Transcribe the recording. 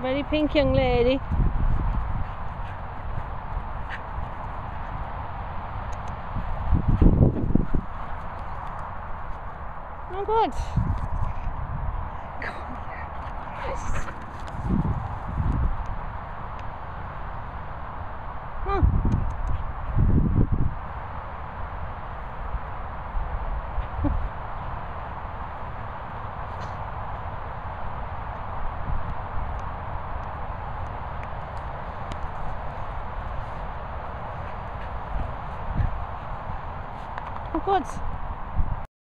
Very pink young lady. Oh, good. Come on. Yes. Good.